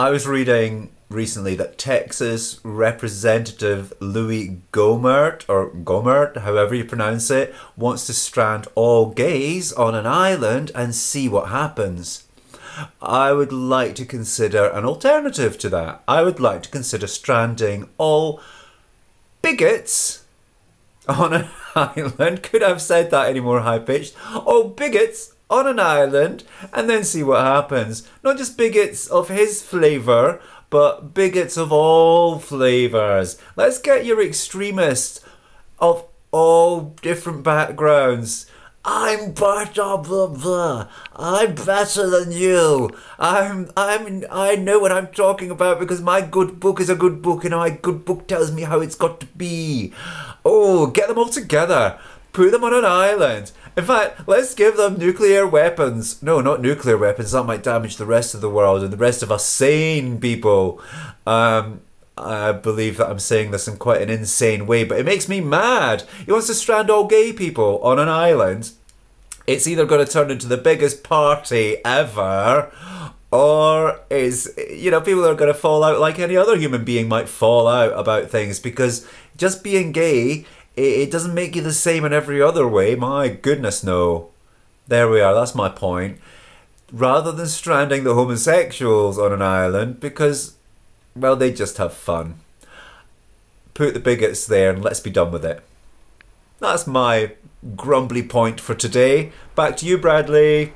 I was reading recently that Texas Representative Louie Gohmert, or Gohmert, however you pronounce it, wants to strand all gays on an island and see what happens. I would like to consider an alternative to that. I would like to consider stranding all bigots on an island. Could I have said that any more high-pitched? All bigots on an island and then see what happens. Not just bigots of his flavour, but bigots of all flavours. Let's get your extremists of all different backgrounds. I'm part of blah blah. I'm better than you. I know what I'm talking about because my good book is a good book and my good book tells me how it's got to be. Oh, get them all together. Put them on an island. In fact, let's give them nuclear weapons. No, not nuclear weapons. That might damage the rest of the world and the rest of us sane people. I believe that I'm saying this in quite an insane way, but it makes me mad. He wants to strand all gay people on an island. It's either going to turn into the biggest party ever, or is, you know, people are going to fall out like any other human being might fall out about things, because just being gay, it doesn't make you the same in every other way. My goodness, no. There we are, that's my point. Rather than stranding the homosexuals on an island, because, well, they just have fun. Put the bigots there and let's be done with it. That's my grumbly point for today. Back to you, Bradley.